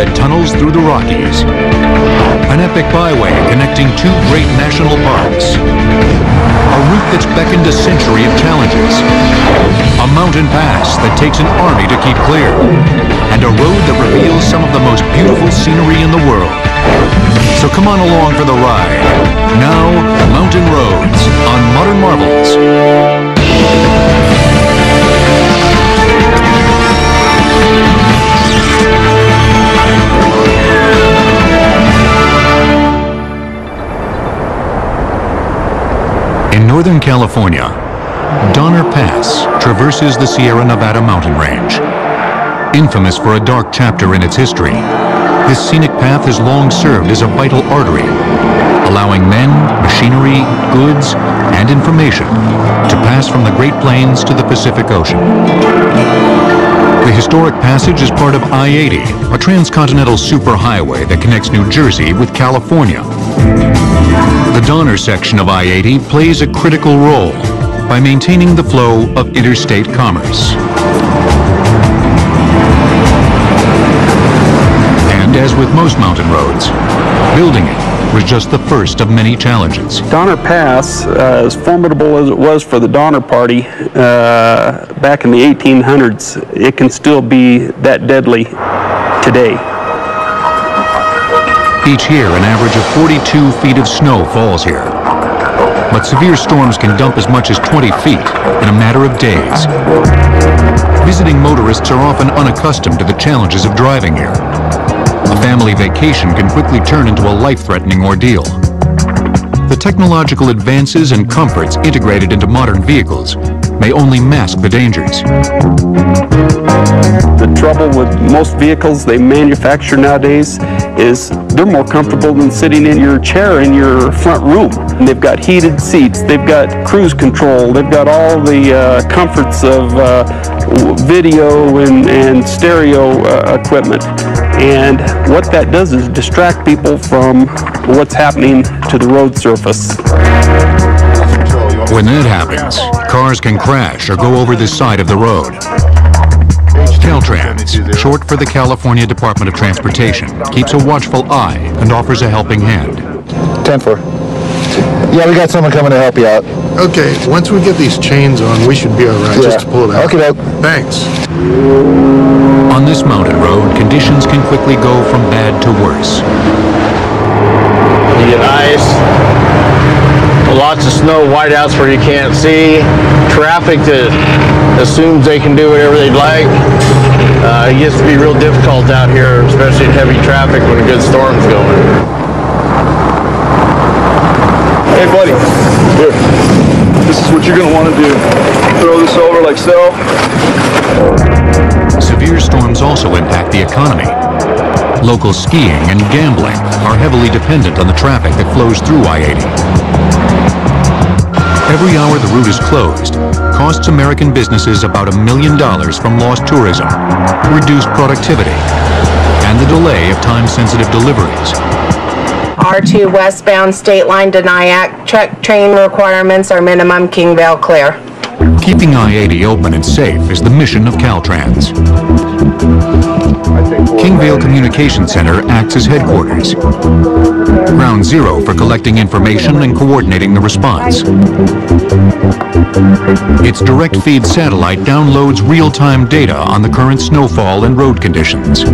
that tunnels through the Rockies. An epic byway connecting two great national parks. A route that's beckoned a century of challenges. A mountain pass that takes an army to keep clear. And a road that reveals some of the most beautiful scenery in the world. So come on along for the ride. Now, Mountain Roads on Modern Marvels. In Northern California, Donner Pass traverses the Sierra Nevada mountain range. Infamous for a dark chapter in its history, this scenic path has long served as a vital artery, allowing men, machinery, goods, and information to pass from the Great Plains to the Pacific Ocean. The historic passage is part of I-80, a transcontinental superhighway that connects New Jersey with California. The Donner section of I-80 plays a critical role by maintaining the flow of interstate commerce. And as with most mountain roads, building it was just the first of many challenges. Donner Pass, as formidable as it was for the Donner Party back in the 1800s, it can still be that deadly today. Each year, an average of 42 feet of snow falls here. But severe storms can dump as much as 20 feet in a matter of days. Visiting motorists are often unaccustomed to the challenges of driving here. A family vacation can quickly turn into a life-threatening ordeal. The technological advances and comforts integrated into modern vehicles may only mask the dangers. The trouble with most vehicles they manufacture nowadays is they're more comfortable than sitting in your chair in your front room. And they've got heated seats, they've got cruise control, they've got all the comforts of video and stereo equipment. And what that does is distract people from what's happening to the road surface. When that happens, cars can crash or go over the side of the road. Caltrans, short for the California Department of Transportation, keeps a watchful eye and offers a helping hand. 10-4. Yeah, we got someone coming to help you out. Okay, once we get these chains on, we should be all right, just to pull it out. Okay, thanks. On this mountain road, conditions can quickly go from bad to worse. You get ice, lots of snow, whiteouts where you can't see, traffic that assumes they can do whatever they'd like. It gets to be real difficult out here, especially in heavy traffic when a good storm's going. Hey buddy, here. This is what you're gonna wanna do. Throw this over like so. Severe storms also impact the economy. Local skiing and gambling are heavily dependent on the traffic that flows through I-80. Every hour the route is closed costs American businesses about $1 million from lost tourism, reduced productivity, and the delay of time-sensitive deliveries. R2 westbound state line deniac truck train requirements are minimum. Kingvale clear. Keeping I-80 open and safe is the mission of Caltrans. Kingvale Communication Center acts as headquarters. Ground zero for collecting information and coordinating the response. Its direct feed satellite downloads real-time data on the current snowfall and road conditions.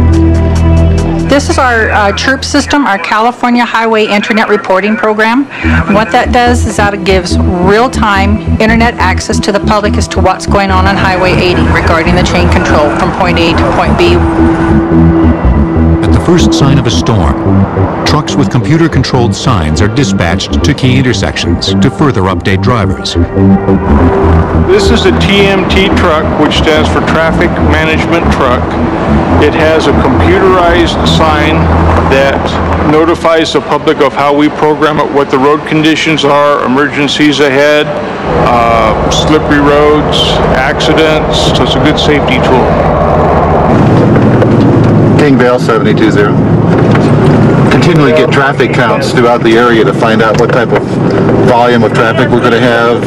This is our CHIRP system, our California Highway Internet Reporting Program. What that does is that it gives real-time internet access to the public as to what's going on Highway 80 regarding the train control from point A to point B. At the first sign of a storm, trucks with computer-controlled signs are dispatched to key intersections to further update drivers. This is a TMT truck, which stands for Traffic Management Truck. It has a computerized sign that notifies the public of how we program it, what the road conditions are, emergencies ahead, slippery roads, accidents. So it's a good safety tool. Kingvale 720. continually get traffic counts throughout the area to find out what type of volume of traffic we're going to have,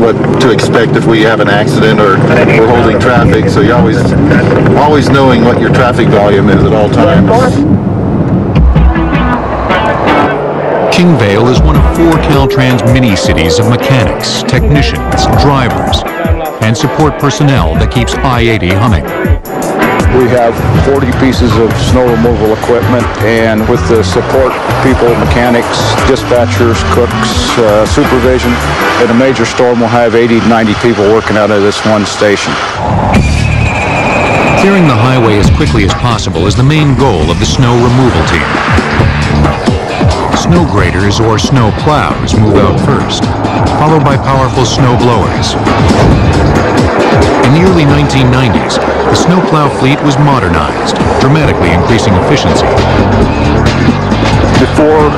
what to expect if we have an accident or we're holding traffic. So you're always knowing what your traffic volume is at all times. Kingvale is one of four Caltrans mini-cities of mechanics, technicians, drivers, and support personnel that keeps I-80 humming. We have 40 pieces of snow removal equipment, and with the support people, mechanics, dispatchers, cooks, supervision, in a major storm we'll have 80 to 90 people working out of this one station. Clearing the highway as quickly as possible is the main goal of the snow removal team. Snow graders or snow plows move out first, followed by powerful snow blowers. In the early 1990s, the snowplow fleet was modernized, dramatically increasing efficiency. Before,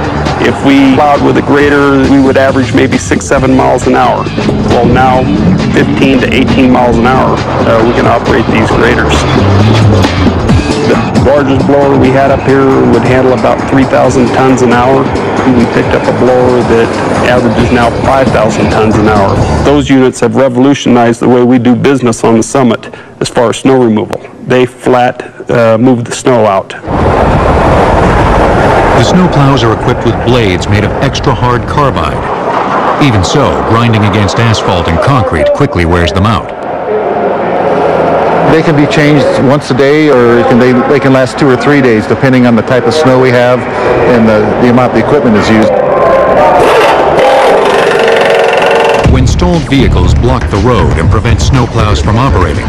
if we plowed with a grader, we would average maybe 6-7 miles an hour. Well, now 15 to 18 miles an hour, we can operate these graders. The largest blower we had up here would handle about 3,000 tons an hour. We picked up a blower that averages now 5,000 tons an hour. Those units have revolutionized the way we do business on the summit as far as snow removal. They flat move the snow out. The snow plows are equipped with blades made of extra hard carbide. Even so, grinding against asphalt and concrete quickly wears them out. They can be changed once a day, or they can last 2 or 3 days, depending on the type of snow we have and the amount the equipment is used. When stalled vehicles block the road and prevent snowplows from operating,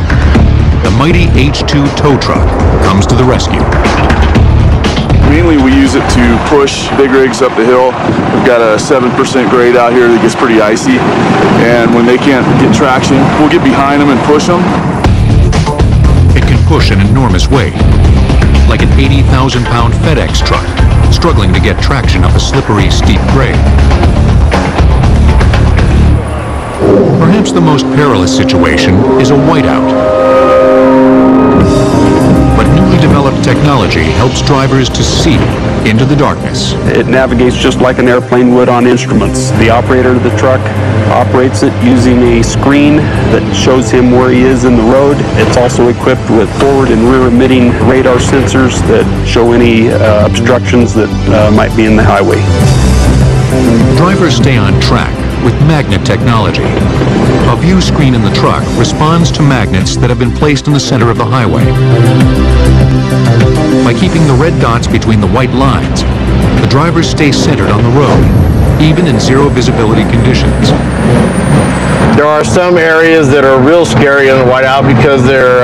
the mighty H2 tow truck comes to the rescue. Mainly we use it to push big rigs up the hill. We've got a 7% grade out here that gets pretty icy, and when they can't get traction, we'll get behind them and push them. Push an enormous weight, like an 80,000-pound FedEx truck struggling to get traction up a slippery, steep grade. Perhaps the most perilous situation is a whiteout. But newly developed technology helps drivers to see into the darkness. It navigates just like an airplane would on instruments. The operator of the truck operates it using a screen that shows him where he is in the road. It's also equipped with forward and rear emitting radar sensors that show any obstructions that might be in the highway. Drivers stay on track with magnet technology. A view screen in the truck responds to magnets that have been placed in the center of the highway. By keeping the red dots between the white lines, the drivers stay centered on the road, even in zero visibility conditions. There are some areas that are real scary in the whiteout because they're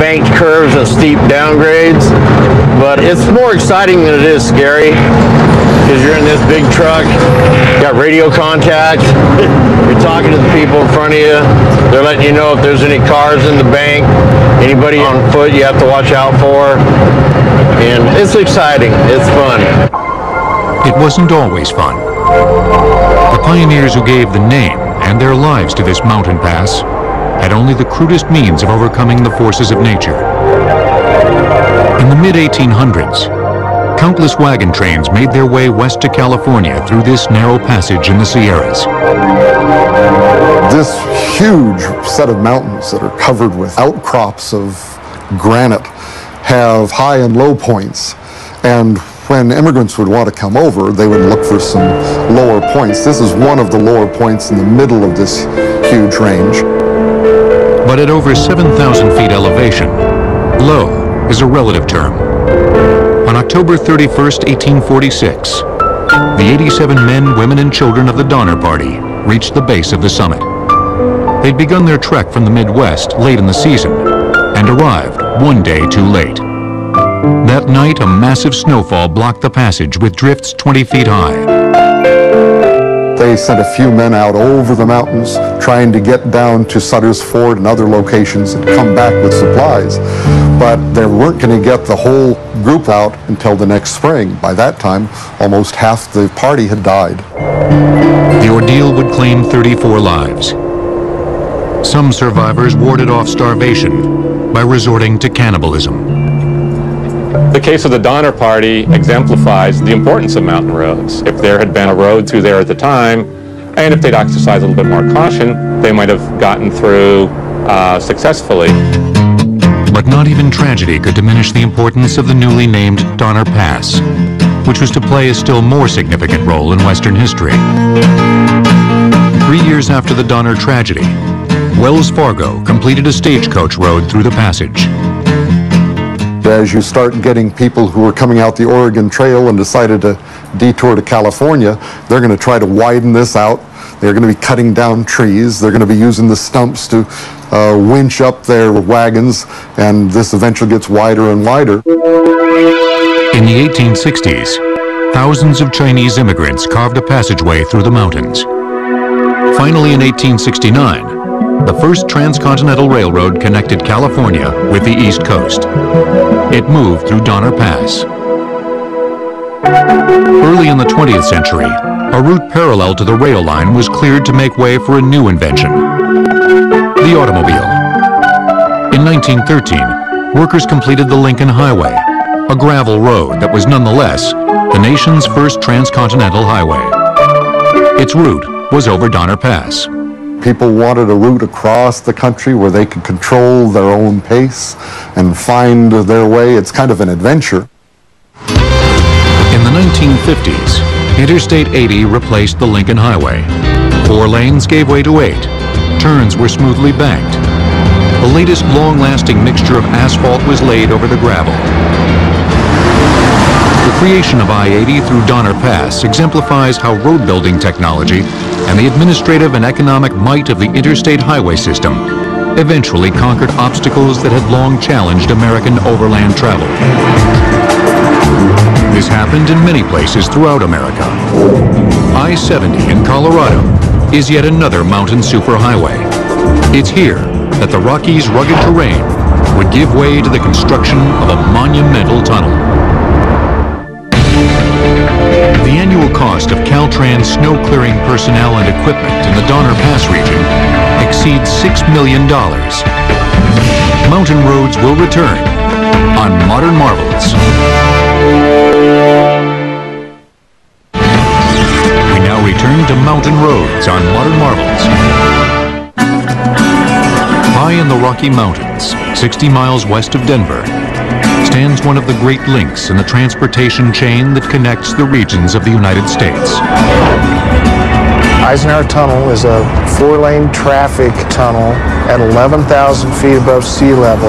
banked curves and steep downgrades, but it's more exciting than it is scary because you're in this big truck, you got radio contact, you're talking to the people in front of you, they're letting you know if there's any cars in the bank, anybody on foot you have to watch out for, and it's exciting, it's fun. It wasn't always fun. The pioneers who gave the name and their lives to this mountain pass had only the crudest means of overcoming the forces of nature. In the mid-1800s, countless wagon trains made their way west to California through this narrow passage in the Sierras. This huge set of mountains that are covered with outcrops of granite have high and low points, and when immigrants would want to come over, they would look for some lower points. This is one of the lower points in the middle of this huge range. But at over 7,000 feet elevation, low is a relative term. On October 31st, 1846, the 87 men, women, and children of the Donner Party reached the base of the summit. They'd begun their trek from the Midwest late in the season and arrived one day too late. That night, a massive snowfall blocked the passage with drifts 20 feet high. They sent a few men out over the mountains trying to get down to Sutter's Ford and other locations and come back with supplies, but they weren't going to get the whole group out until the next spring. By that time, almost half the party had died. The ordeal would claim 34 lives. Some survivors warded off starvation by resorting to cannibalism. The case of the Donner Party exemplifies the importance of mountain roads. If there had been a road through there at the time, and if they'd exercised a little bit more caution, they might have gotten through successfully. But not even tragedy could diminish the importance of the newly named Donner Pass, which was to play a still more significant role in Western history. 3 years after the Donner tragedy, Wells Fargo completed a stagecoach road through the passage. As you start getting people who are coming out the Oregon Trail and decided to detour to California, they're going to try to widen this out. They're going to be cutting down trees. They're going to be using the stumps to winch up their wagons, and this eventually gets wider and wider. In the 1860s, thousands of Chinese immigrants carved a passageway through the mountains. Finally, in 1869, the first transcontinental railroad connected California with the East Coast. It moved through Donner Pass. Early in the 20th century, a route parallel to the rail line was cleared to make way for a new invention, the automobile. In 1913, workers completed the Lincoln Highway, a gravel road that was nonetheless the nation's first transcontinental highway. Its route was over Donner Pass. People wanted a route across the country where they could control their own pace and find their way. It's kind of an adventure. In the 1950s, Interstate 80 replaced the Lincoln Highway. 4 lanes gave way to 8. Turns were smoothly banked. The latest long-lasting mixture of asphalt was laid over the gravel. The creation of I-80 through Donner Pass exemplifies how road building technology and the administrative and economic might of the interstate highway system eventually conquered obstacles that had long challenged American overland travel. This happened in many places throughout America. I-70 in Colorado is yet another mountain superhighway. It's here that the Rockies' rugged terrain would give way to the construction of a monumental tunnel. The annual cost of Caltrans snow clearing personnel and equipment in the Donner Pass region exceeds $6 million. Mountain roads will return on Modern Marvels. We now return to mountain roads on Modern Marvels. High in the Rocky Mountains, 60 miles west of Denver, stands one of the great links in the transportation chain that connects the regions of the United States. Eisenhower Tunnel is a 4-lane traffic tunnel at 11,000 feet above sea level.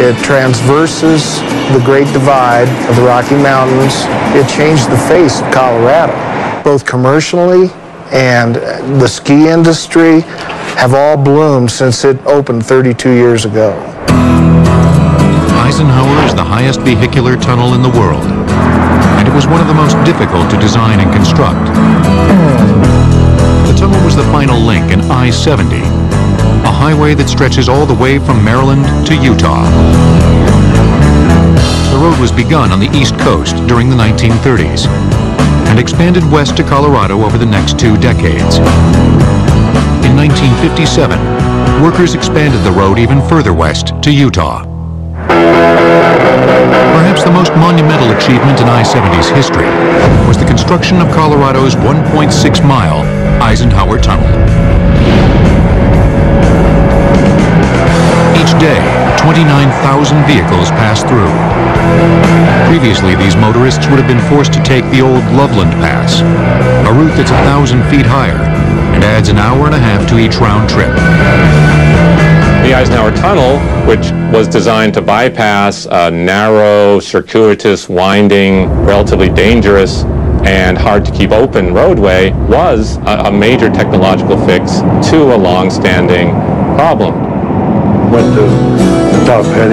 It transverses the Great Divide of the Rocky Mountains. It changed the face of Colorado. Both commercially and the ski industry have all bloomed since it opened 32 years ago. Eisenhower is the highest vehicular tunnel in the world, and it was one of the most difficult to design and construct. The tunnel was the final link in I-70, a highway that stretches all the way from Maryland to Utah. The road was begun on the East Coast during the 1930s and expanded west to Colorado over the next 2 decades. In 1957, workers expanded the road even further west to Utah. Perhaps the most monumental achievement in I-70's history was the construction of Colorado's 1.6-mile Eisenhower Tunnel. Each day, 29,000 vehicles pass through. Previously, these motorists would have been forced to take the old Loveland Pass, a route that's 1,000 feet higher and adds an hour and a half to each round trip. The Eisenhower Tunnel, which was designed to bypass a narrow, circuitous, winding, relatively dangerous, and hard to keep open roadway, was a major technological fix to a long-standing problem.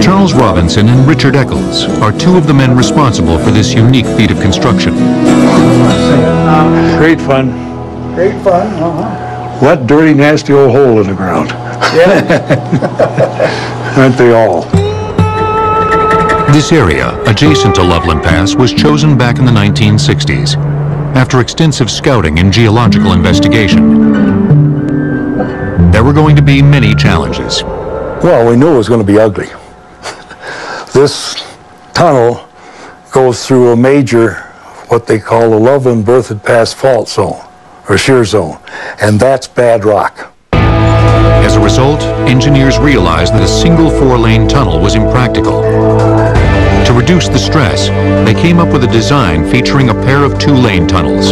Charles Robinson and Richard Eccles are two of the men responsible for this unique feat of construction. Great fun. Great fun, uh-huh. What dirty, nasty old hole in the ground. Yeah. Aren't they all? This area, adjacent to Loveland Pass, was chosen back in the 1960s after extensive scouting and geological investigation. There were going to be many challenges. Well, we knew it was going to be ugly. This tunnel goes through a major, what they call the Loveland Berthet Pass fault zone, or shear zone, and that's bad rock. As a result, engineers realized that a single four-lane tunnel was impractical. To reduce the stress, they came up with a design featuring a pair of two-lane tunnels.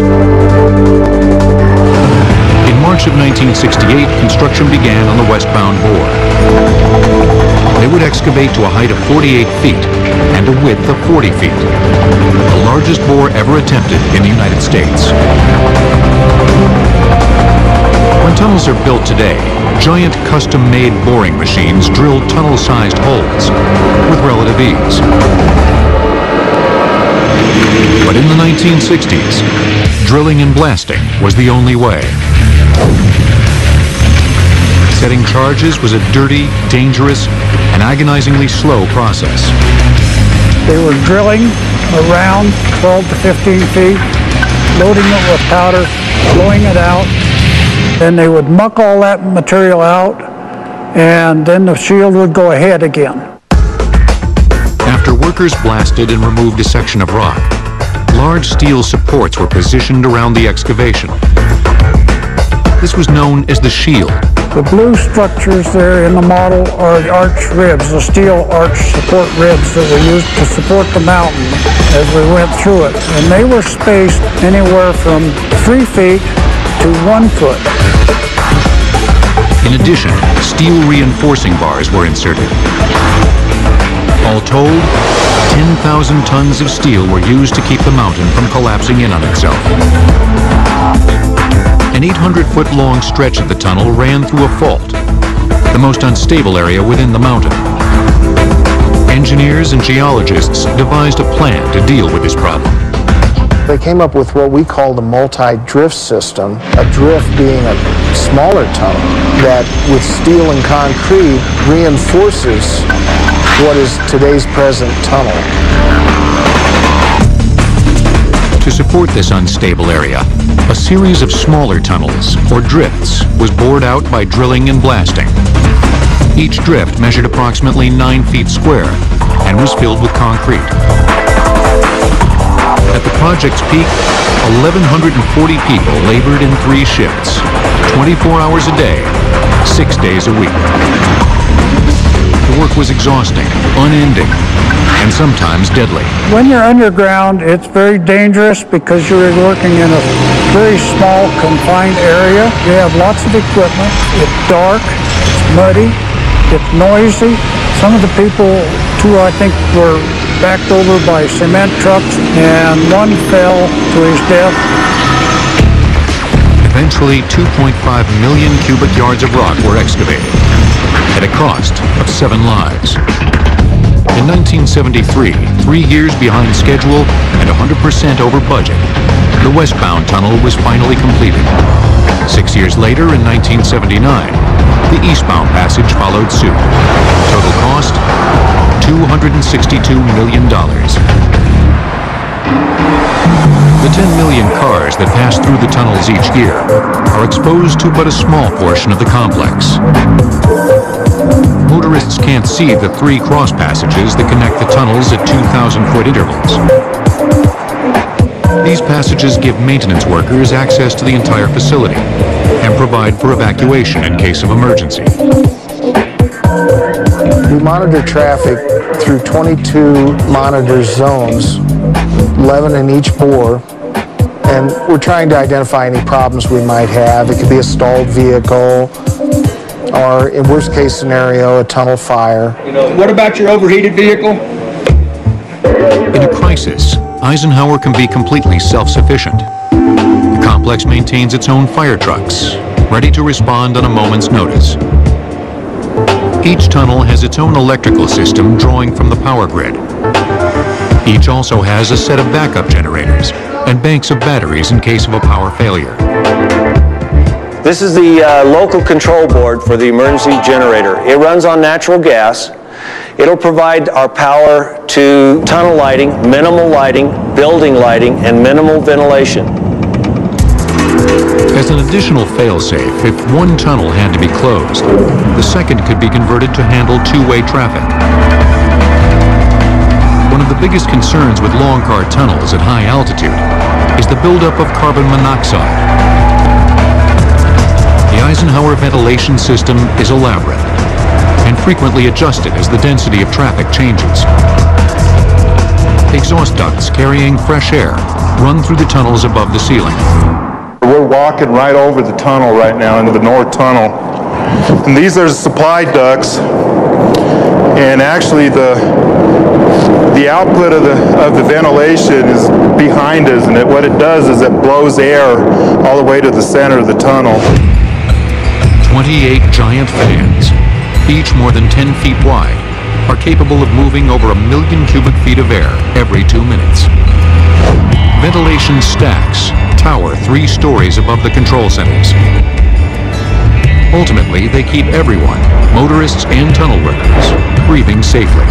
In March of 1968, construction began on the westbound bore. They would excavate to a height of 48 feet and a width of 40 feet, the largest bore ever attempted in the United States. When tunnels are built today, giant custom-made boring machines drill tunnel-sized holes with relative ease. But in the 1960s, drilling and blasting was the only way. Setting charges was a dirty, dangerous, and agonizingly slow process. They were drilling around 12 to 15 feet, loading it with powder, blowing it out. Then they would muck all that material out, and then the shield would go ahead again. After workers blasted and removed a section of rock, large steel supports were positioned around the excavation. This was known as the shield. The blue structures there in the model are the arch ribs, the steel arch support ribs that were used to support the mountain as we went through it. And they were spaced anywhere from 3 feet to 1 foot. In addition, steel reinforcing bars were inserted. All told, 10,000 tons of steel were used to keep the mountain from collapsing in on itself. An 800-foot long stretch of the tunnel ran through a fault, the most unstable area within the mountain. Engineers and geologists devised a plan to deal with this problem. They came up with what we call the multi-drift system, a drift being a smaller tunnel that with steel and concrete reinforces what is today's present tunnel. To support this unstable area, a series of smaller tunnels, or drifts, was bored out by drilling and blasting. Each drift measured approximately 9 feet square and was filled with concrete. At the project's peak, 1,140 people labored in 3 shifts, 24 hours a day, 6 days a week. The work was exhausting, unending, and sometimes deadly. When you're underground, it's very dangerous because you're working in a very small, confined area. You have lots of equipment. It's dark, it's muddy, it's noisy. Some of the people, too, I think, were backed over by cement trucks, and one fell to his death. Eventually, 2.5 million cubic yards of rock were excavated, at a cost of 7 lives. In 1973, 3 years behind schedule and 100% over budget, the westbound tunnel was finally completed. 6 years later, in 1979, the eastbound passage followed suit. Total cost, $262 million. The 10 million cars that pass through the tunnels each year are exposed to but a small portion of the complex. Motorists can't see the 3 cross passages that connect the tunnels at 2,000-foot intervals. These passages give maintenance workers access to the entire facility and provide for evacuation in case of emergency. We monitor traffic through 22 monitor zones, 11 in each bore, and we're trying to identify any problems we might have. It could be a stalled vehicle, or in worst case scenario, a tunnel fire. You know, what about your overheated vehicle? In a crisis, Eisenhower can be completely self-sufficient. The complex maintains its own fire trucks, ready to respond on a moment's notice. Each tunnel has its own electrical system drawing from the power grid. Each also has a set of backup generators and banks of batteries in case of a power failure. This is the local control board for the emergency generator. It runs on natural gas. It'll provide our power to tunnel lighting, minimal lighting, building lighting, and minimal ventilation. As an additional fail-safe, if one tunnel had to be closed, the second could be converted to handle two-way traffic. one of the biggest concerns with long car tunnels at high altitude is the buildup of carbon monoxide. The Eisenhower ventilation system is elaborate and frequently adjusted as the density of traffic changes. Exhaust ducts carrying fresh air run through the tunnels above the ceiling. We're walking right over the tunnel right now, into the north tunnel. And these are the supply ducts. And actually the output of the ventilation is behind us, and what it does is it blows air all the way to the center of the tunnel. 28 giant fans, each more than 10 feet wide, are capable of moving over 1 million cubic feet of air every 2 minutes. Ventilation stacks tower 3 stories above the control centers. Ultimately, they keep everyone, motorists and tunnel workers, breathing safely.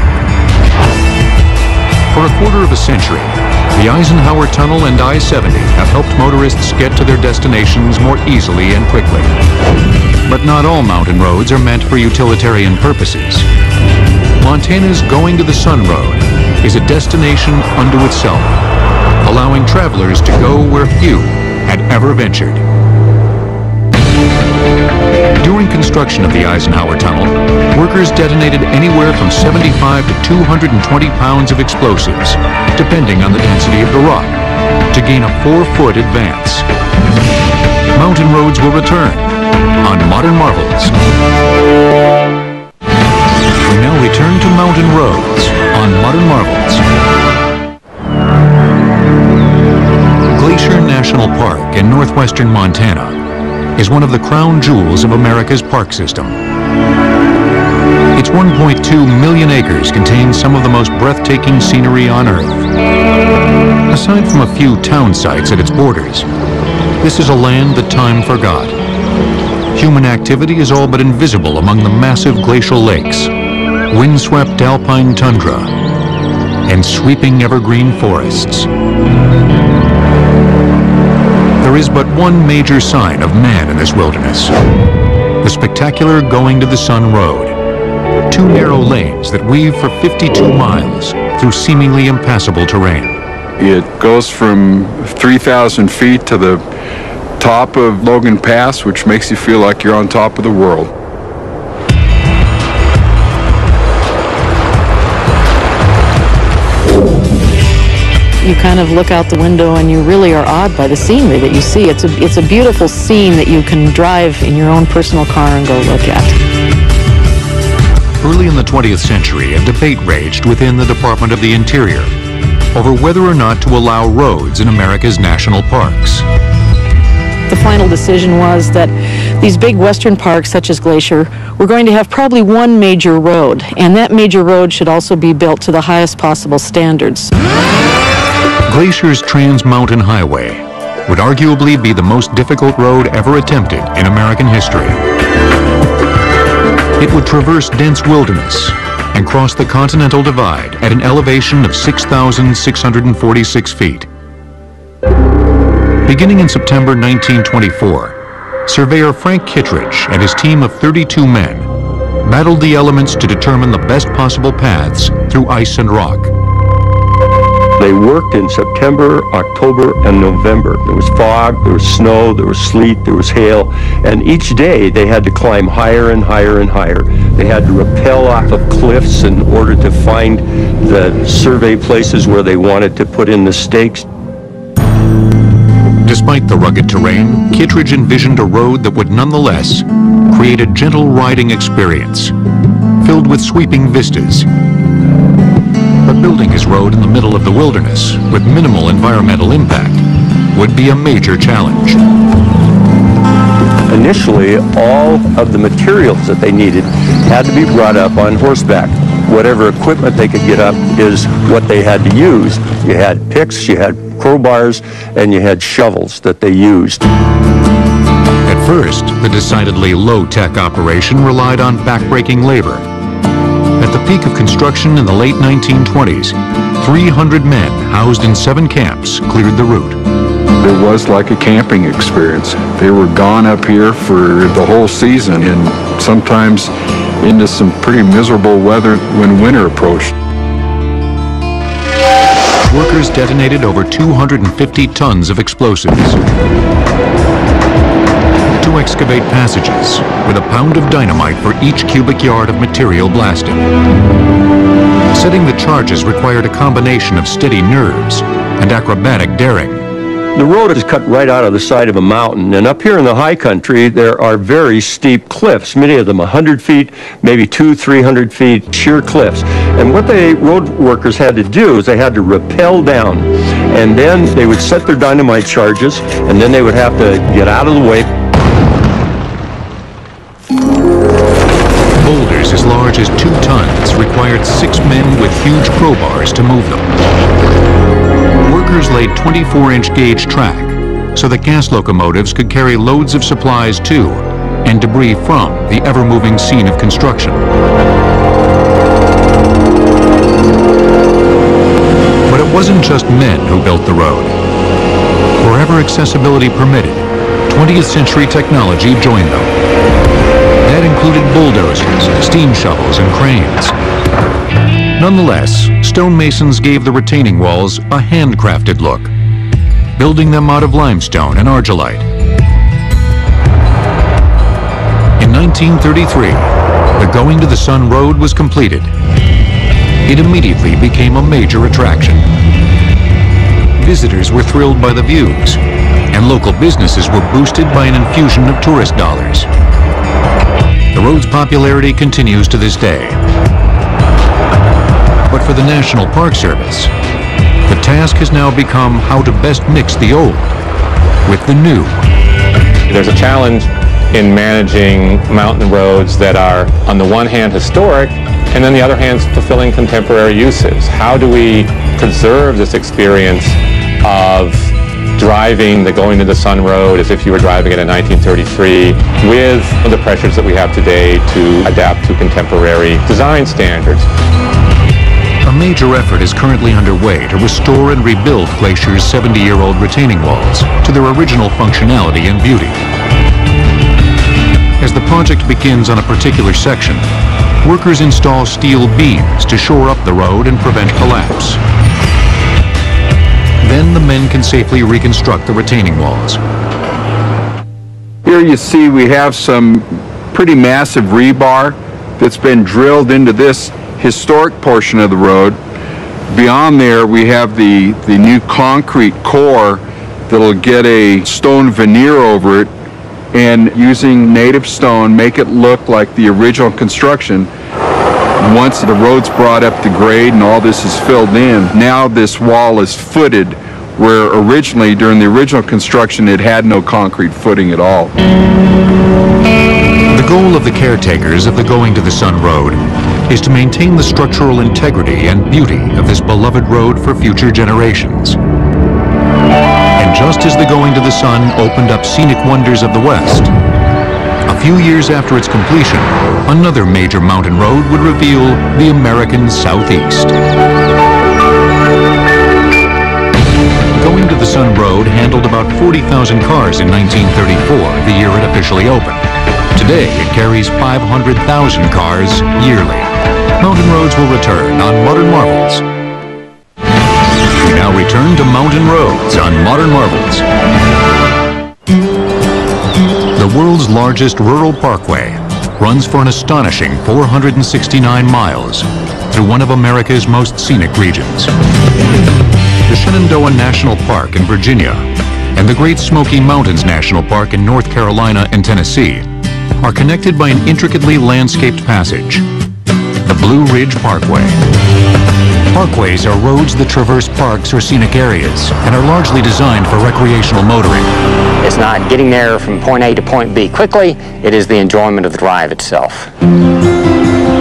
For a quarter of a century, the Eisenhower Tunnel and I-70 have helped motorists get to their destinations more easily and quickly. But not all mountain roads are meant for utilitarian purposes. Montana's Going to the Sun Road is a destination unto itself, allowing travelers to go where few had ever ventured. During construction of the Eisenhower Tunnel, workers detonated anywhere from 75 to 220 pounds of explosives, depending on the density of the rock, to gain a 4-foot advance. Mountain roads will return on Modern Marvels. We now return to mountain roads on Modern Marvels. Glacier National Park in northwestern Montana is one of the crown jewels of America's park system. Its 1.2 million acres contains some of the most breathtaking scenery on Earth. Aside from a few town sites at its borders, this is a land that time forgot. Human activity is all but invisible among the massive glacial lakes, windswept alpine tundra, and sweeping evergreen forests. There is but one major sign of man in this wilderness: the spectacular Going to the Sun Road, 2 narrow lanes that weave for 52 miles through seemingly impassable terrain. It goes from 3,000 feet to the top of Logan Pass, which makes you feel like you're on top of the world. You kind of look out the window and you really are awed by the scenery that you see. It's a beautiful scene that you can drive in your own personal car and go look at. Early in the 20th century, a debate raged within the Department of the Interior over whether or not to allow roads in America's national parks. The final decision was that these big western parks, such as Glacier, were going to have probably one major road, and that major road should also be built to the highest possible standards. Glacier's Trans Mountain Highway would arguably be the most difficult road ever attempted in American history. It would traverse dense wilderness and cross the Continental Divide at an elevation of 6,646 feet. Beginning in September 1924, surveyor Frank Kittredge and his team of 32 men battled the elements to determine the best possible paths through ice and rock. They worked in September, October, and November. There was fog, there was snow, there was sleet, there was hail, and each day they had to climb higher and higher and higher. They had to rappel off of cliffs in order to find the survey places where they wanted to put in the stakes. Despite the rugged terrain, Kittredge envisioned a road that would nonetheless create a gentle riding experience, filled with sweeping vistas. But building his road in the middle of the wilderness with minimal environmental impact would be a major challenge. Initially, all of the materials that they needed had to be brought up on horseback. Whatever equipment they could get up is what they had to use. You had picks, you had crowbars, and you had shovels that they used. At first, the decidedly low-tech operation relied on back-breaking labor. At the peak of construction in the late 1920s, 300 men housed in 7 camps cleared the route. It was like a camping experience. They were gone up here for the whole season and sometimes into some pretty miserable weather when winter approached. workers detonated over 250 tons of explosives to excavate passages with a pound of dynamite for each cubic yard of material blasted. Setting the charges required a combination of steady nerves and acrobatic daring. The road is cut right out of the side of a mountain, and up here in the high country there are very steep cliffs, many of them 100 feet, maybe 200-300 feet, sheer cliffs. And what the road workers had to do is they had to rappel down, and then they would set their dynamite charges, and then they would have to get out of the way. Boulders as large as 2 tons required 6 men with huge crowbars to move them. Workers laid 24-inch gauge track so that gas locomotives could carry loads of supplies to and debris from the ever-moving scene of construction. But it wasn't just men who built the road. Wherever accessibility permitted, 20th century technology joined them. That included bulldozers, steam shovels, and cranes. Nonetheless, stonemasons gave the retaining walls a handcrafted look, building them out of limestone and argillite. In 1933, the Going to the Sun Road was completed. It immediately became a major attraction. Visitors were thrilled by the views, and local businesses were boosted by an infusion of tourist dollars. The road's popularity continues to this day. But for the National Park Service, the task has now become how to best mix the old with the new. There's a challenge in managing mountain roads that are, on the one hand, historic, and then the other hand, fulfilling contemporary uses. How do we preserve this experience of driving the Going to the Sun Road as if you were driving it in 1933 with the pressures that we have today to adapt to contemporary design standards? A major effort is currently underway to restore and rebuild Glacier's 70-year-old retaining walls to their original functionality and beauty. As the project begins on a particular section, workers install steel beams to shore up the road and prevent collapse. Then the men can safely reconstruct the retaining walls. Here you see we have some pretty massive rebar that's been drilled into this historic portion of the road. Beyond there we have the new concrete core that'll get a stone veneer over it, and using native stone make it look like the original construction. Once the road's brought up to grade and all this is filled in, now this wall is footed where originally during the original construction it had no concrete footing at all. The goal of the caretakers of the Going to the Sun Road is to maintain the structural integrity and beauty of this beloved road for future generations. And just as the Going to the Sun opened up scenic wonders of the West, a few years after its completion, another major mountain road would reveal the American Southeast. Going to the Sun Road handled about 40,000 cars in 1934, the year it officially opened. Today, it carries 500,000 cars yearly. Mountain roads will return on Modern Marvels. We now return to mountain roads on Modern Marvels. The world's largest rural parkway runs for an astonishing 469 miles through one of America's most scenic regions. The Shenandoah National Park in Virginia and the Great Smoky Mountains National Park in North Carolina and Tennessee are connected by an intricately landscaped passage, the Blue Ridge Parkway. Parkways are roads that traverse parks or scenic areas and are largely designed for recreational motoring. It's not getting there from point A to point B quickly, it is the enjoyment of the drive itself.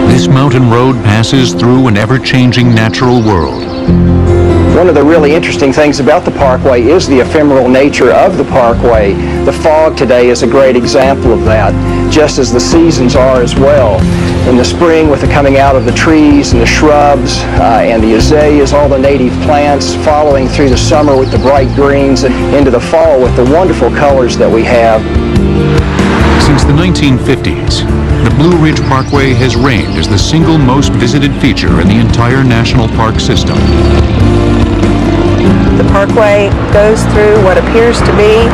This mountain road passes through an ever-changing natural world. One of the really interesting things about the parkway is the ephemeral nature of the parkway. The fog today is a great example of that, just as the seasons are as well. In the spring, with the coming out of the trees and the shrubs and the azaleas, all the native plants, following through the summer with the bright greens and into the fall with the wonderful colors that we have. Since the 1950s, the Blue Ridge Parkway has reigned as the single most visited feature in the entire national park system. The parkway goes through what appears to be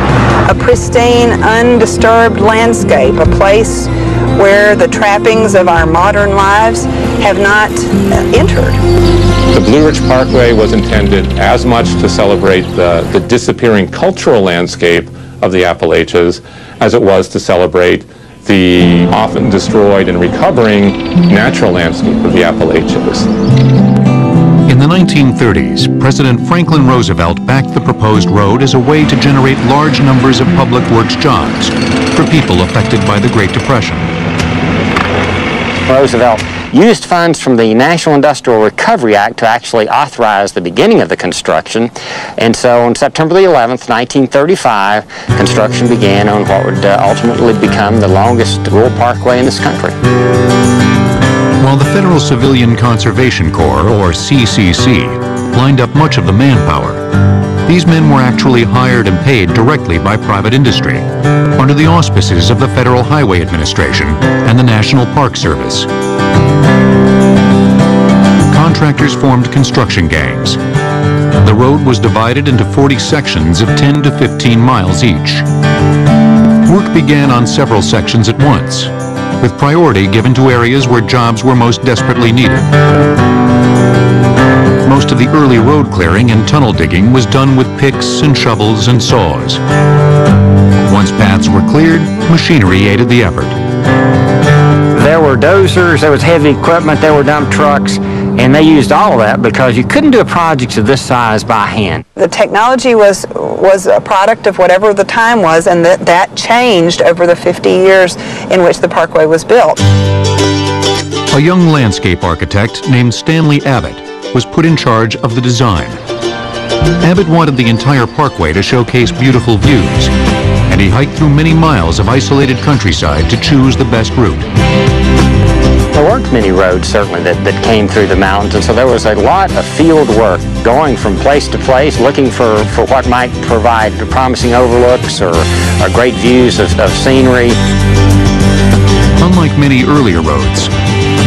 a pristine, undisturbed landscape, a place where the trappings of our modern lives have not entered. The Blue Ridge Parkway was intended as much to celebrate the disappearing cultural landscape of the Appalachians as it was to celebrate the often destroyed and recovering natural landscape of the Appalachians. In the 1930s, President Franklin Roosevelt backed the proposed road as a way to generate large numbers of public works jobs for people affected by the Great Depression. Roosevelt used funds from the National Industrial Recovery Act to actually authorize the beginning of the construction, and so on September the 11th, 1935, construction began on what would ultimately become the longest rural parkway in this country. While the Federal Civilian Conservation Corps, or CCC, lined up much of the manpower, these men were actually hired and paid directly by private industry under the auspices of the Federal Highway Administration and the National Park Service. Contractors formed construction gangs. The road was divided into 40 sections of 10 to 15 miles each. Work began on several sections at once, with priority given to areas where jobs were most desperately needed. Most of the early road clearing and tunnel digging was done with picks and shovels and saws. Once paths were cleared, machinery aided the effort. There were dozers, there was heavy equipment, there were dump trucks, and they used all of that because you couldn't do a project of this size by hand. The technology was a product of whatever the time was, and that changed over the 50 years in which the parkway was built. A young landscape architect named Stanley Abbott was put in charge of the design. Abbott wanted the entire parkway to showcase beautiful views, and he hiked through many miles of isolated countryside to choose the best route. There weren't many roads, certainly, that came through the mountains, and so there was a lot of field work, going from place to place, looking for what might provide promising overlooks or great views of scenery. Unlike many earlier roads,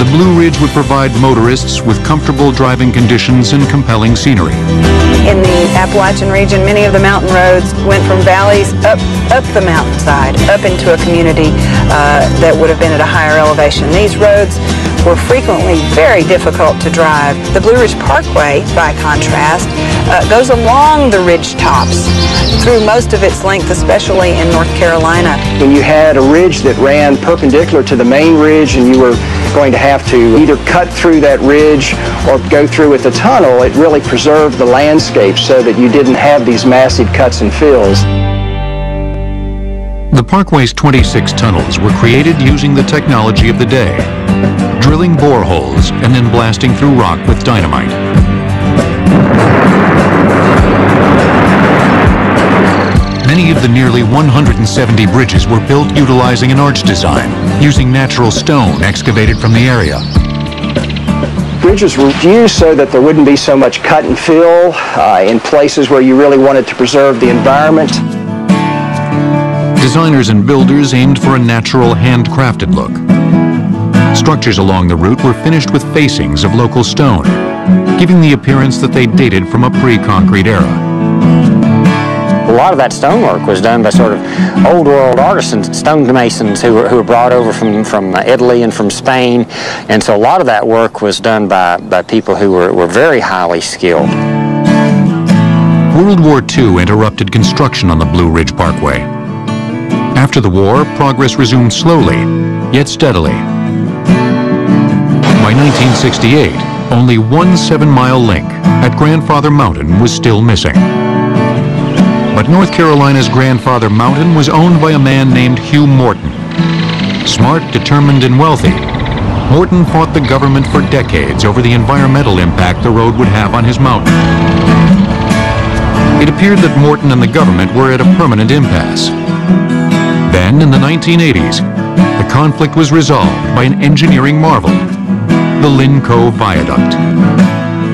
the Blue Ridge would provide motorists with comfortable driving conditions and compelling scenery. In the Appalachian region, many of the mountain roads went from valleys up the mountainside, up into a community that would have been at a higher elevation. These roads were frequently very difficult to drive. The Blue Ridge Parkway, by contrast, goes along the ridge tops through most of its length, especially in North Carolina. When you had a ridge that ran perpendicular to the main ridge and you were going to have to either cut through that ridge or go through with a tunnel, it really preserved the landscape so that you didn't have these massive cuts and fills. The parkway's 26 tunnels were created using the technology of the day, drilling boreholes and then blasting through rock with dynamite. Many of the nearly 170 bridges were built utilizing an arch design, using natural stone excavated from the area. Bridges were used so that there wouldn't be so much cut and fill in places where you really wanted to preserve the environment. Designers and builders aimed for a natural, handcrafted look. Structures along the route were finished with facings of local stone, giving the appearance that they dated from a pre-concrete era. A lot of that stonework was done by sort of old world artisans, stonemasons who were brought over from Italy and from Spain. And so a lot of that work was done by people who were very highly skilled. World War II interrupted construction on the Blue Ridge Parkway. After the war, progress resumed slowly, yet steadily. By 1968, only one 7-mile link at Grandfather Mountain was still missing. But North Carolina's Grandfather Mountain was owned by a man named Hugh Morton. Smart, determined, and wealthy, Morton fought the government for decades over the environmental impact the road would have on his mountain. It appeared that Morton and the government were at a permanent impasse. Then, in the 1980s, the conflict was resolved by an engineering marvel, the Linn Cove Viaduct.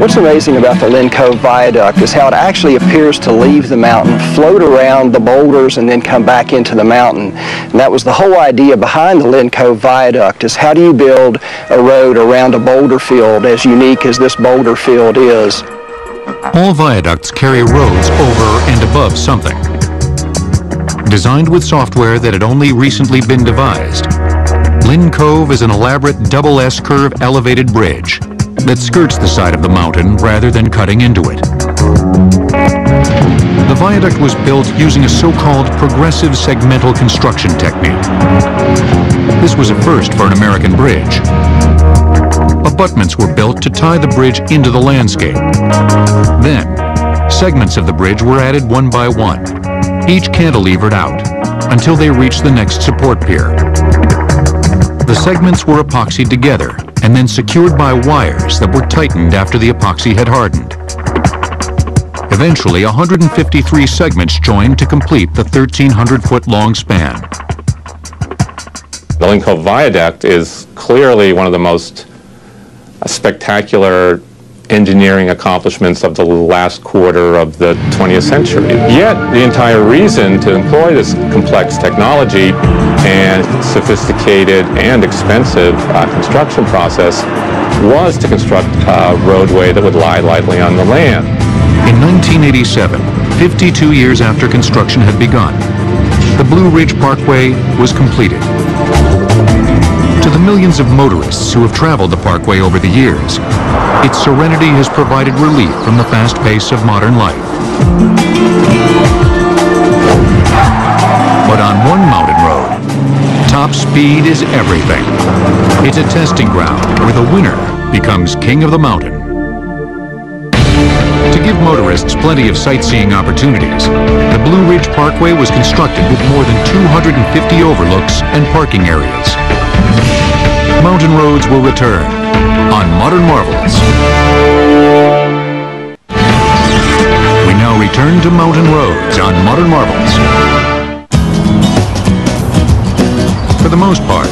What's amazing about the Linn Cove Viaduct is how it actually appears to leave the mountain, float around the boulders, and then come back into the mountain. And that was the whole idea behind the Linn Cove Viaduct, is how do you build a road around a boulder field as unique as this boulder field is. All viaducts carry roads over and above something. Designed with software that had only recently been devised, Linn Cove is an elaborate double S-curve elevated bridge that skirts the side of the mountain rather than cutting into it. The viaduct was built using a so-called progressive segmental construction technique. This was a first for an American bridge. Abutments were built to tie the bridge into the landscape. Then, segments of the bridge were added one by one, each cantilevered out, until they reached the next support pier. The segments were epoxied together and then secured by wires that were tightened after the epoxy had hardened. Eventually, 153 segments joined to complete the 1,300-foot long span. The Linn Cove Viaduct is clearly one of the most spectacular engineering accomplishments of the last quarter of the 20th century. Yet, the entire reason to employ this complex technology and sophisticated and expensive construction process was to construct a roadway that would lie lightly on the land. In 1987, 52 years after construction had begun, the Blue Ridge Parkway was completed. To the millions of motorists who have traveled the parkway over the years, its serenity has provided relief from the fast pace of modern life. But on one mountain road, top speed is everything. It's a testing ground where the winner becomes king of the mountain. To give motorists plenty of sightseeing opportunities, the Blue Ridge Parkway was constructed with more than 250 overlooks and parking areas. Mountain roads will return on Modern Marvels. We now return to mountain roads on Modern Marvels. For the most part,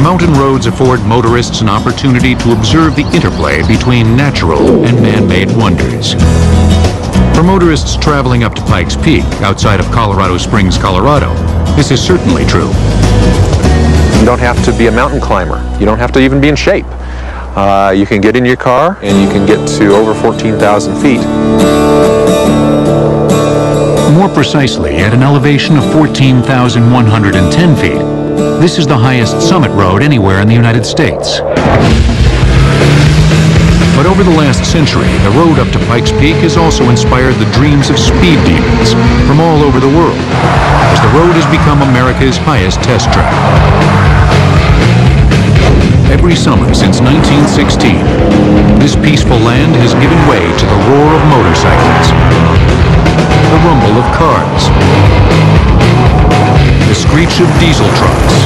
mountain roads afford motorists an opportunity to observe the interplay between natural and man-made wonders. For motorists traveling up to Pikes Peak, outside of Colorado Springs, Colorado, this is certainly true. You don't have to be a mountain climber. You don't have to even be in shape. You can get in your car and you can get to over 14,000 feet. More precisely, at an elevation of 14,110 feet, this is the highest summit road anywhere in the United States. But over the last century, the road up to Pikes Peak has also inspired the dreams of speed demons from all over the world, as the road has become America's highest test track. Every summer since 1916, this peaceful land has given way to the roar of motorcycles, the rumble of cars, the screech of diesel trucks,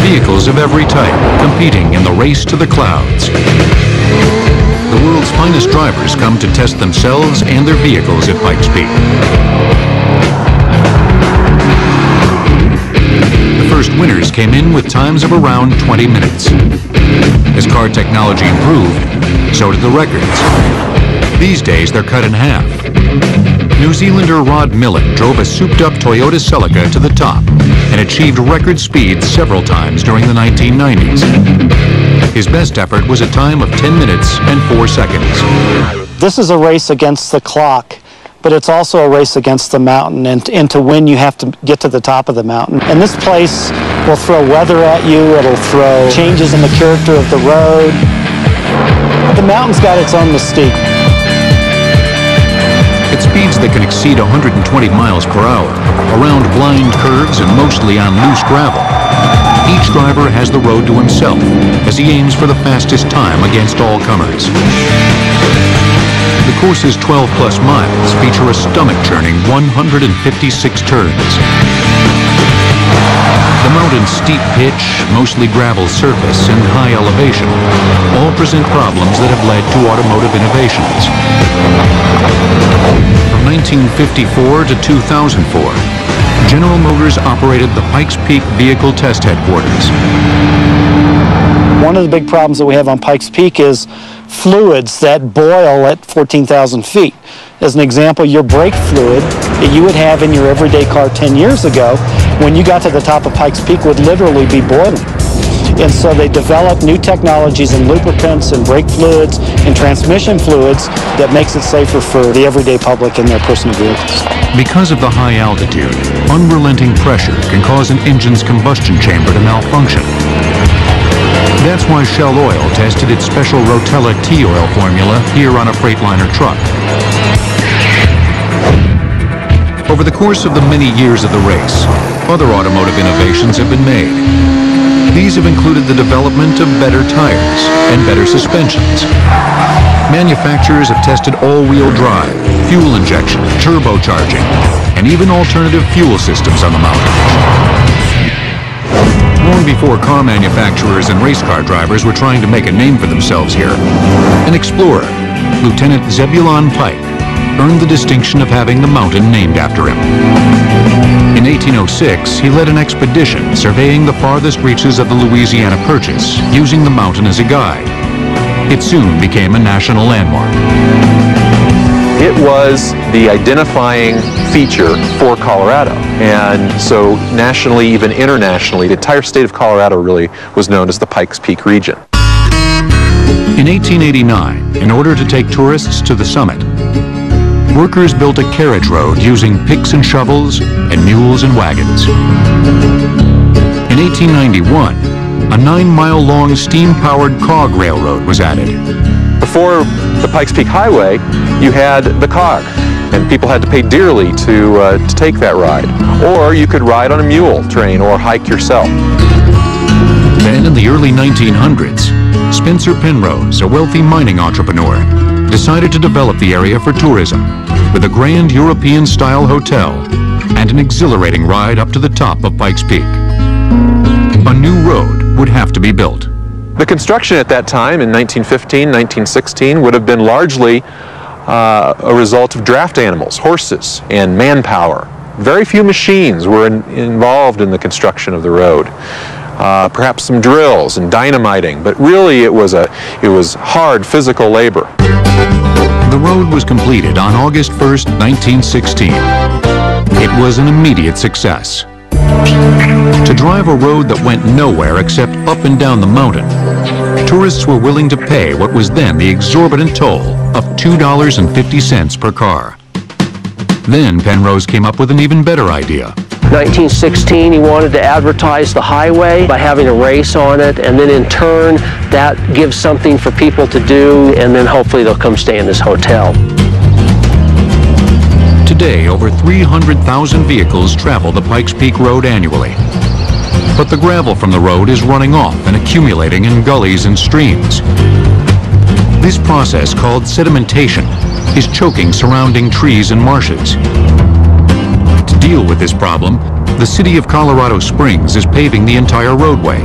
vehicles of every type competing in the race to the clouds. The world's finest drivers come to test themselves and their vehicles at Pikes Peak. First winners came in with times of around 20 minutes. As car technology improved, so did the records. These days, they're cut in half. New Zealander Rod Millen drove a souped-up Toyota Celica to the top and achieved record speeds several times during the 1990s. His best effort was a time of 10 minutes and 4 seconds. This is a race against the clock, but it's also a race against the mountain, and to win you have to get to the top of the mountain. And this place will throw weather at you, it'll throw changes in the character of the road. The mountain's got its own mystique. At speeds that can exceed 120 miles per hour, around blind curves and mostly on loose gravel, each driver has the road to himself as he aims for the fastest time against all comers. The course's 12-plus miles feature a stomach-churning 156 turns. The mountain's steep pitch, mostly gravel surface, and high elevation all present problems that have led to automotive innovations. From 1954 to 2004, General Motors operated the Pikes Peak Vehicle Test Headquarters. One of the big problems that we have on Pikes Peak is fluids that boil at 14,000 feet. As an example, your brake fluid that you would have in your everyday car 10 years ago, when you got to the top of Pikes Peak, would literally be boiling. And so they develop new technologies in lubricants and brake fluids and transmission fluids that makes it safer for the everyday public and their personal vehicles. Because of the high altitude, unrelenting pressure can cause an engine's combustion chamber to malfunction. That's why Shell Oil tested its special Rotella T oil formula here on a Freightliner truck. Over the course of the many years of the race, other automotive innovations have been made. These have included the development of better tires and better suspensions. Manufacturers have tested all-wheel drive, fuel injection, turbocharging, and even alternative fuel systems on the mountain. Long before car manufacturers and race car drivers were trying to make a name for themselves here, an explorer, Lieutenant Zebulon Pike, earned the distinction of having the mountain named after him. In 1806, he led an expedition surveying the farthest reaches of the Louisiana Purchase, using the mountain as a guide. It soon became a national landmark. It was the identifying feature for Colorado. And so nationally, even internationally, the entire state of Colorado really was known as the Pikes Peak region. In 1889, in order to take tourists to the summit, workers built a carriage road using picks and shovels and mules and wagons. In 1891, a 9-mile-long steam-powered cog railroad was added. Before the Pikes Peak Highway, you had the cog, and people had to pay dearly to take that ride. Or you could ride on a mule train or hike yourself. Then in the early 1900s, Spencer Penrose, a wealthy mining entrepreneur, decided to develop the area for tourism with a grand European-style hotel and an exhilarating ride up to the top of Pikes Peak. A new road would have to be built. The construction at that time in 1915, 1916 would have been largely a result of draft animals, horses, and manpower. Very few machines were involved in the construction of the road. Perhaps some drills and dynamiting, but really it was hard physical labor. The road was completed on August 1st, 1916. It was an immediate success. To drive a road that went nowhere except up and down the mountain, tourists were willing to pay what was then the exorbitant toll of $2.50 per car. Then Penrose came up with an even better idea. 1916, he wanted to advertise the highway by having a race on it, and then in turn, that gives something for people to do, and then hopefully they'll come stay in this hotel. Today, over 300,000 vehicles travel the Pikes Peak Road annually. But the gravel from the road is running off and accumulating in gullies and streams. This process, called sedimentation, is choking surrounding trees and marshes. To deal with this problem, the city of Colorado Springs is paving the entire roadway,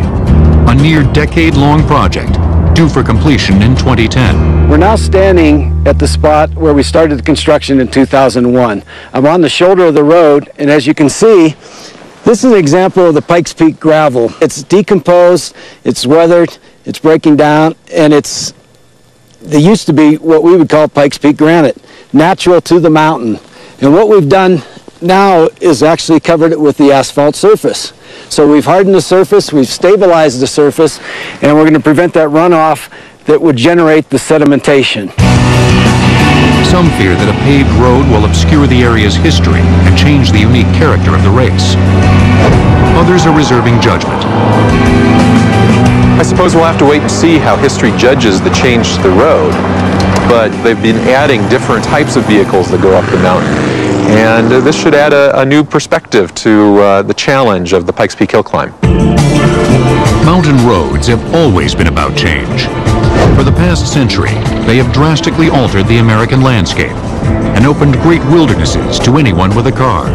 a near-decade-long project due for completion in 2010. We're now standing at the spot where we started the construction in 2001. I'm on the shoulder of the road, and as you can see, this is an example of the Pikes Peak gravel. It's decomposed, it's weathered, it's breaking down, and it used to be what we would call Pikes Peak granite, natural to the mountain. And what we've done now is actually covered it with the asphalt surface. So we've hardened the surface, we've stabilized the surface, and we're going to prevent that runoff that would generate the sedimentation. Some fear that a paved road will obscure the area's history and change the unique character of the race. Others are reserving judgment. I suppose we'll have to wait and see how history judges the change to the road, but they've been adding different types of vehicles that go up the mountain. And this should add a new perspective to the challenge of the Pikes Peak Hill Climb. Mountain roads have always been about change. For the past century, they have drastically altered the American landscape and opened great wildernesses to anyone with a car.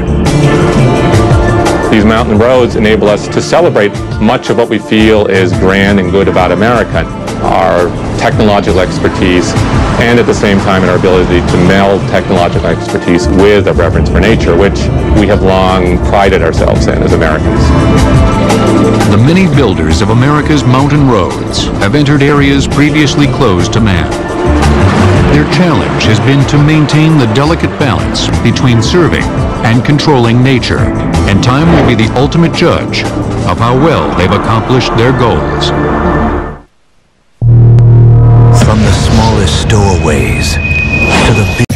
These mountain roads enable us to celebrate much of what we feel is grand and good about America, our technological expertise, and at the same time in our ability to meld technological expertise with a reverence for nature, which we have long prided ourselves in as Americans. The many builders of America's mountain roads have entered areas previously closed to man. Their challenge has been to maintain the delicate balance between serving and controlling nature, and time will be the ultimate judge of how well they've accomplished their goals. From the smallest stowaways to the big